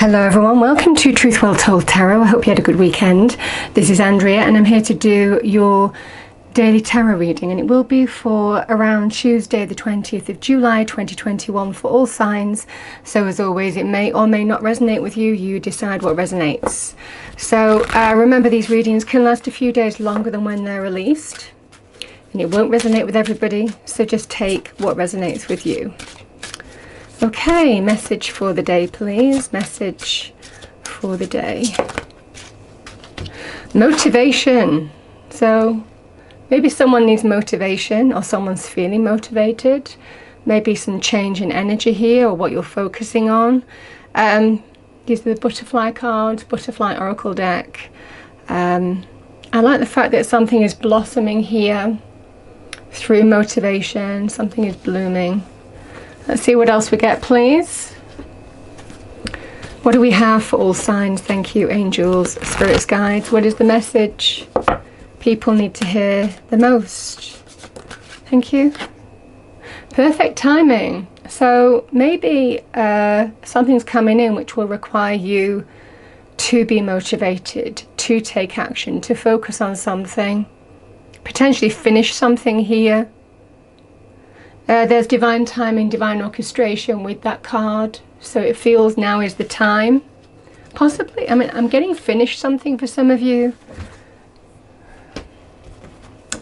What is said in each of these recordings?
Hello everyone, welcome to Truth Well Told Tarot. I hope you had a good weekend. This is Andrea and I'm here to do your daily tarot reading, and it will be for around Tuesday the 20th of July 2021 for all signs. So as always, it may or may not resonate with you. You decide what resonates. So remember, these readings can last a few days longer than when they're released, and it won't resonate with everybody, so just take what resonates with you. Okay, message for the day, please. Message for the day. Motivation. So maybe someone needs motivation, or someone's feeling motivated. Maybe some change in energy here, or what you're focusing on. These are the butterfly cards, butterfly oracle deck. I like the fact that something is blossoming here through motivation. Something is blooming. Let's see what else we get, please. What do we have for all signs? Thank you, angels, spirits, guides. What is the message people need to hear the most? Thank you. Perfect timing. So maybe something's coming in which will require you to be motivated, to take action, to focus on something, potentially finish something here. There's divine timing, divine orchestration with that card, so it feels now is the time. Possibly, I mean, I'm getting finished something for some of you.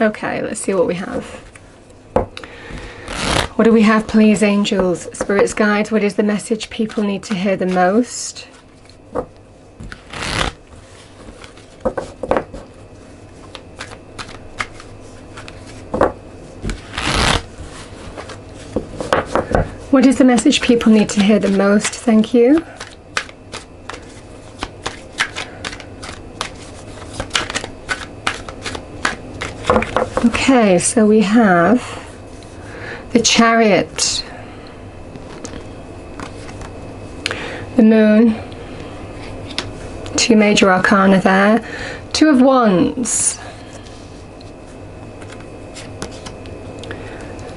Okay, let's see what we have. What do we have, please, angels, spirits, guides? What is the message people need to hear the most? What is the message people need to hear the most? Thank you. Okay, so we have the Chariot, the Moon, two major arcana there, Two of Wands,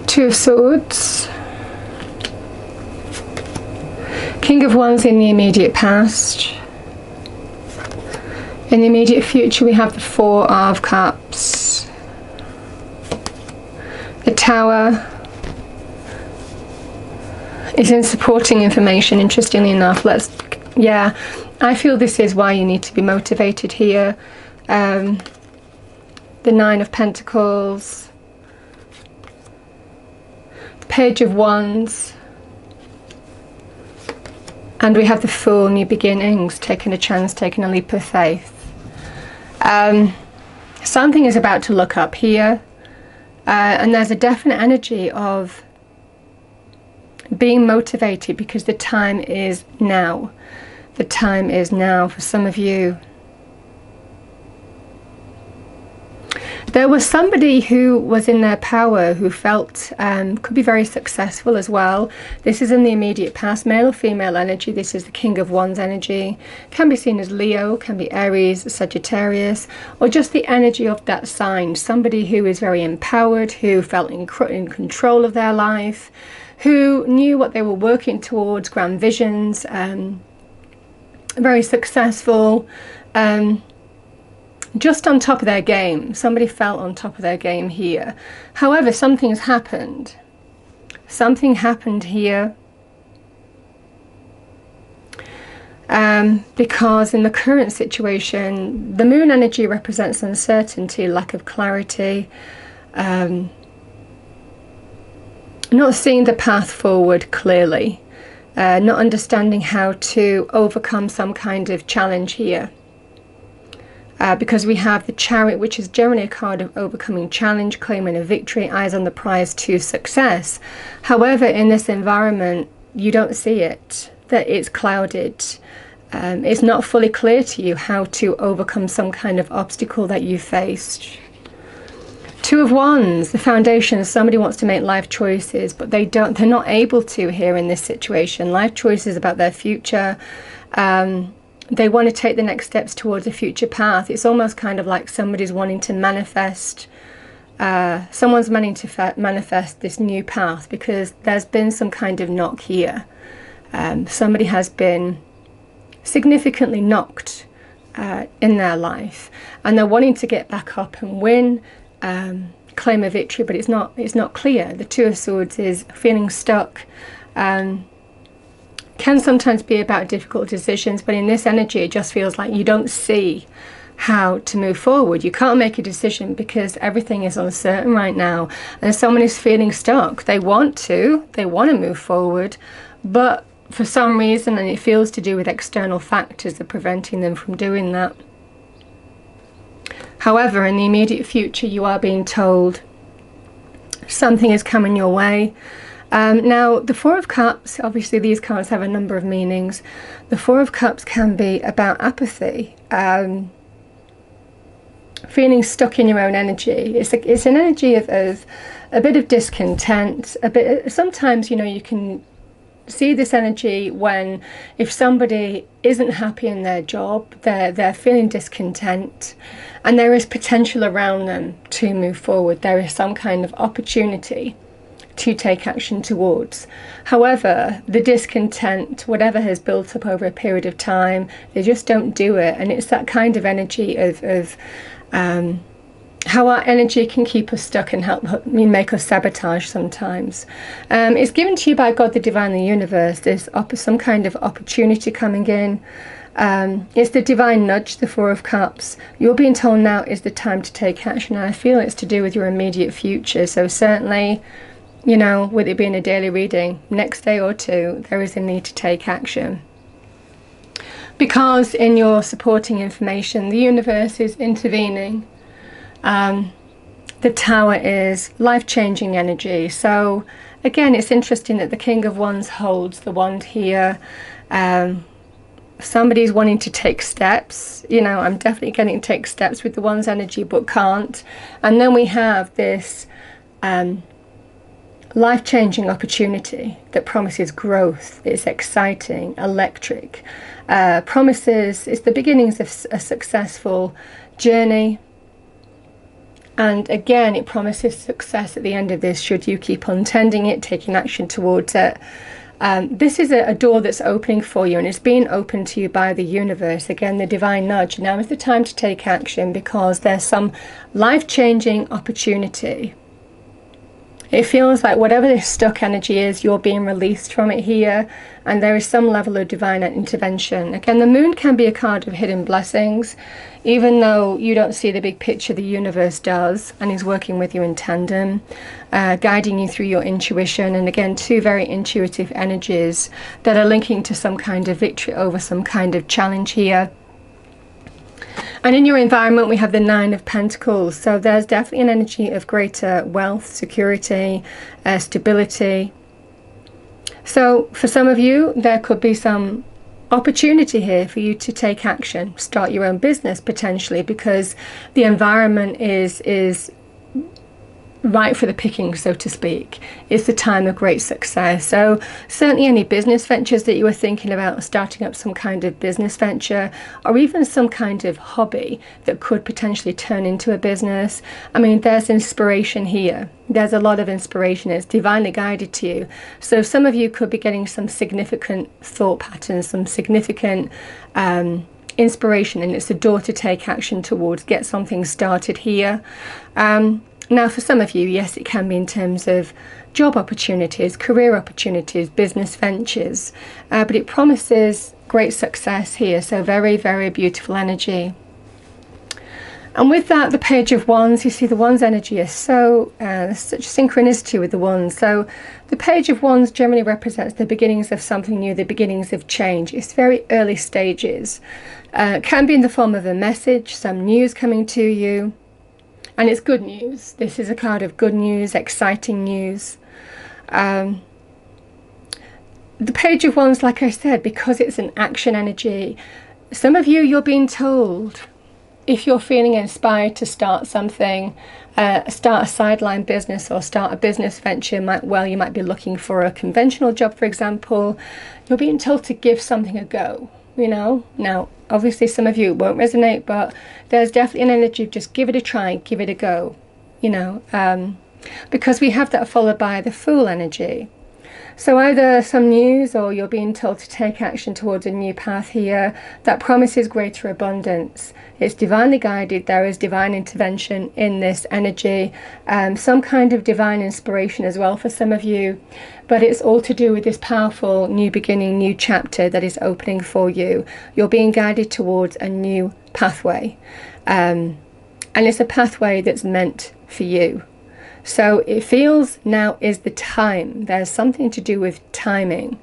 Two of Swords, King of Wands in the immediate past. In the immediate future we have the Four of Cups, the Tower is in supporting information, interestingly enough. Yeah, I feel this is why you need to be motivated here. The Nine of Pentacles, the Page of Wands, and we have the Fool, new beginnings, taking a chance, taking a leap of faith. Something is about to look up here, and there's a definite energy of being motivated because the time is now. The time is now for some of you. There was somebody who was in their power, who felt could be very successful as well. This is in the immediate past, male or female energy. This is the King of Wands energy. Can be seen as Leo, can be Aries, Sagittarius, or just the energy of that sign. Somebody who is very empowered, who felt in control of their life, who knew what they were working towards, grand visions, very successful, just on top of their game. Somebody felt on top of their game here. However, something's happened. Something happened here. Because in the current situation, the Moon energy represents uncertainty, lack of clarity, not seeing the path forward clearly, not understanding how to overcome some kind of challenge here. Because we have the Chariot, which is generally a card of overcoming challenge, claiming a victory, eyes on the prize to success. However, in this environment, you don't see it, that it's clouded. It's not fully clear to you how to overcome some kind of obstacle that you faced. Two of Wands, the foundation. Somebody wants to make life choices, but they're not able to here in this situation. Life choices about their future. They want to take the next steps towards a future path. It's almost kind of like somebody's wanting to manifest, someone's wanting to manifest this new path because there's been some kind of knock here. Somebody has been significantly knocked in their life, and they're wanting to get back up and win, claim a victory, but it's not clear. The Two of Swords is feeling stuck, can sometimes be about difficult decisions, but in this energy it just feels like you don't see how to move forward. You can't make a decision because everything is uncertain right now, and someone is feeling stuck. They want to move forward, but for some reason, and it feels to do with external factors, that are preventing them from doing that. However, in the immediate future, you are being told something is coming your way. Now, the Four of Cups, obviously these cards have a number of meanings. The Four of Cups can be about apathy, feeling stuck in your own energy. It's an energy of a bit of discontent, a bit. Sometimes, you know, you can see this energy when, if somebody isn't happy in their job, they're feeling discontent, and there is potential around them to move forward. There is some kind of opportunity to take action towards. However, the discontent, whatever has built up over a period of time, they just don't do it. And it's that kind of energy of how our energy can keep us stuck and make us sabotage sometimes. It's given to you by God, the Divine, the Universe. There's some kind of opportunity coming in. It's the divine nudge, the Four of Cups. You're being told now is the time to take action, and I feel it's to do with your immediate future. So certainly, you know, with it being a daily reading, next day or two, there is a need to take action. Because in your supporting information, the universe is intervening. The Tower is life-changing energy. So, again, it's interesting that the King of Wands holds the wand here. Somebody's wanting to take steps. You know, I'm definitely getting to take steps with the Wands energy, but can't. And then we have this life-changing opportunity that promises growth. It's exciting, electric, promises, it's the beginnings of a successful journey, and again it promises success at the end of this should you keep on tending it, taking action towards it. This is a door that's opening for you, and it's being opened to you by the universe. Again, the divine nudge. Now is the time to take action because there's some life-changing opportunity. It feels like whatever this stuck energy is, you're being released from it here, and there is some level of divine intervention. Again, the moon can be a card of hidden blessings. Even though you don't see the big picture, the universe does, and is working with you in tandem, guiding you through your intuition. And again, two very intuitive energies that are linking to some kind of victory over some kind of challenge here. And in your environment, we have the Nine of Pentacles. So there's definitely an energy of greater wealth, security, stability. So for some of you, there could be some opportunity here for you to take action, start your own business potentially, because the environment is right for the picking, so to speak. It's the time of great success. So certainly any business ventures that you were thinking about, starting up some kind of business venture, or even some kind of hobby that could potentially turn into a business. I mean, there's inspiration here. There's a lot of inspiration. It's divinely guided to you. So some of you could be getting some significant thought patterns, some significant inspiration, and it's a door to take action towards, get something started here. Now for some of you, yes, it can be in terms of job opportunities, career opportunities, business ventures, but it promises great success here, so very, very beautiful energy. And with that, the Page of Wands, you see the Wands energy is so, there's such synchronicity with the Wands. So the Page of Wands generally represents the beginnings of something new, the beginnings of change. It's very early stages. It can be in the form of a message, some news coming to you. And it's good news. This is a card of good news, exciting news. The Page of Wands, like I said, because it's an action energy, some of you, you're being told, if you're feeling inspired to start something, start a sideline business or start a business venture, you might be looking for a conventional job, for example. You're being told to give something a go. You know, now obviously some of you it won't resonate, but there's definitely an energy of just give it a try, give it a go, you know, because we have that followed by the Fool energy. So either some news, or you're being told to take action towards a new path here that promises greater abundance. It's divinely guided. There is divine intervention in this energy, some kind of divine inspiration as well for some of you. But it's all to do with this powerful new beginning, new chapter that is opening for you. You're being guided towards a new pathway, and it's a pathway that's meant for you. So it feels now is the time. There's something to do with timing.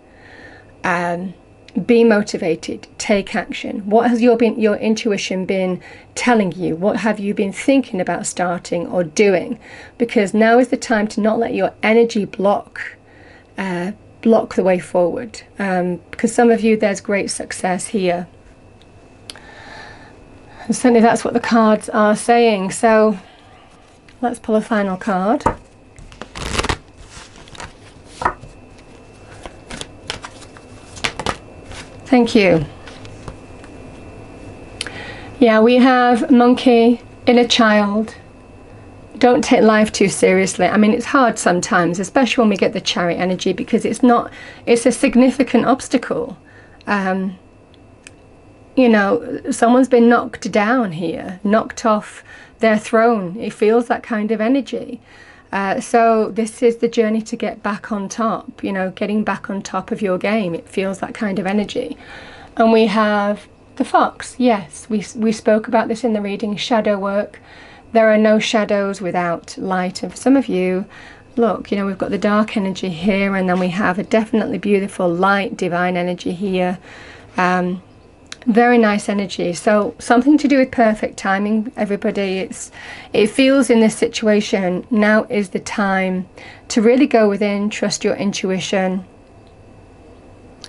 Be motivated. Take action. What has your intuition been telling you? What have you been thinking about starting or doing? Because now is the time to not let your energy block the way forward. Because some of you, there's great success here. And certainly that's what the cards are saying. So let's pull a final card. Thank you. Yeah, we have monkey, inner child. Don't take life too seriously. I mean, it's hard sometimes, especially when we get the chariot energy, because it's a significant obstacle. You know, someone's been knocked down here, knocked off their throne. It feels that kind of energy. So this is the journey to get back on top, you know, getting back on top of your game. It feels that kind of energy. And we have the fox. Yes, we spoke about this in the reading, shadow work. There are no shadows without light. And for some of you, look, you know, we've got the dark energy here, and then we have a definitely beautiful light, divine energy here. Very nice energy. So something to do with perfect timing, everybody. It feels in this situation now is the time to really go within, trust your intuition.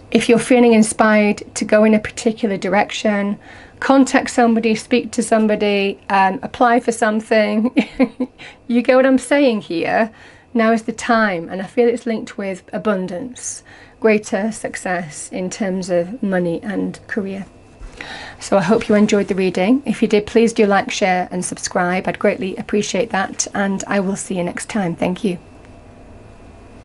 If you're feeling inspired to go in a particular direction, contact somebody, speak to somebody, apply for something. You get what I'm saying here? Now is the time, and I feel it's linked with abundance, greater success in terms of money and career. So I hope you enjoyed the reading. If you did, please do like, share and subscribe. I'd greatly appreciate that, and I will see you next time. Thank you.